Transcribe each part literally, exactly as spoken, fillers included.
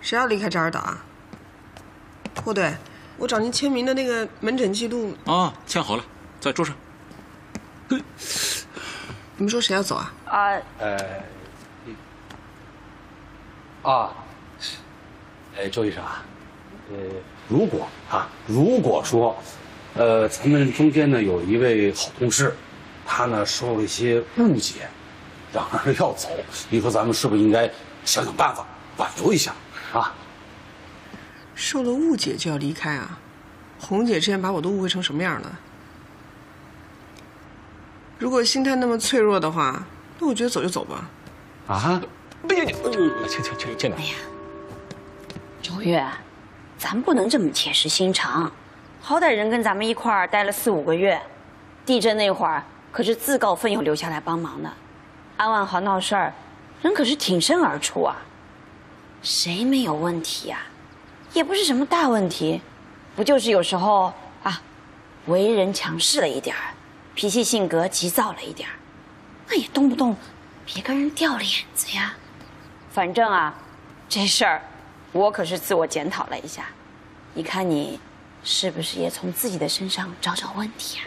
谁要离开扎尔岛啊？霍队，我找您签名的那个门诊记录啊，签好了，在桌上。你们说谁要走啊？啊，呃，啊，哎，周医生啊，呃，如果啊，如果说，呃，咱们中间呢有一位好同事，他呢受了一些误解，然而要走，你说咱们是不是应该想想办法？ 挽留一下啊！受了误解就要离开啊！红姐之前把我都误会成什么样了？如果心态那么脆弱的话，那我觉得走就走吧。啊！不行，去去去去哪？哎呀，周月，咱不能这么铁石心肠。好歹人跟咱们一块儿待了四五个月，地震那会儿可是自告奋勇留下来帮忙的。安万豪闹事儿，人可是挺身而出啊。 谁没有问题啊？也不是什么大问题，不就是有时候啊，为人强势了一点儿，脾气性格急躁了一点儿，那也动不动别跟人掉脸子呀。反正啊，这事儿我可是自我检讨了一下，你看你是不是也从自己的身上找找问题啊？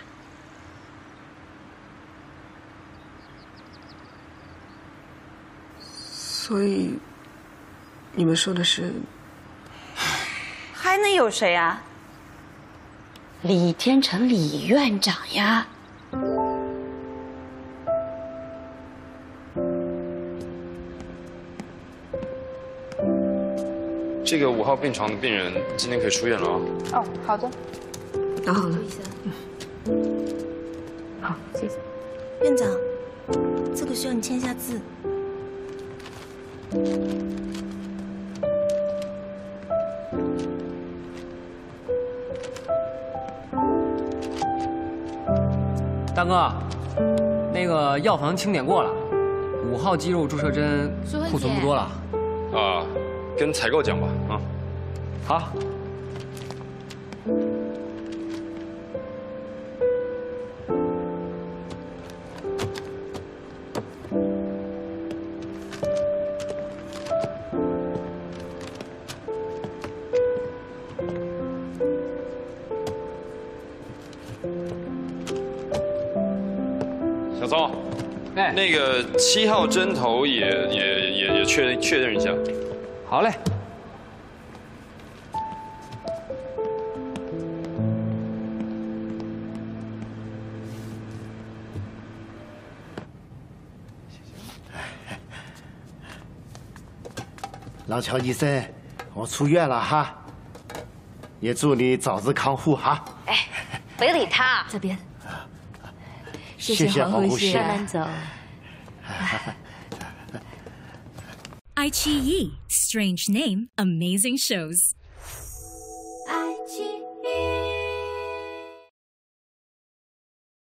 所以。 你们说的是，还能有谁啊？李天成李院长呀。这个五号病床的病人今天可以出院了啊。哦，好的。拿好了，医生。好，谢谢。院长，这个需要你签一下字。 大哥，那个药房清点过了，五号肌肉注射针库存不多了。啊，跟采购讲吧，啊。好。那个七号针头也也也也确认确认一下。好嘞。郎乔医生，我出院了哈，也祝你早日康复哈。哎，别理他，这边。谢谢黄护士，慢慢走。 iQIYI, strange name, amazing shows.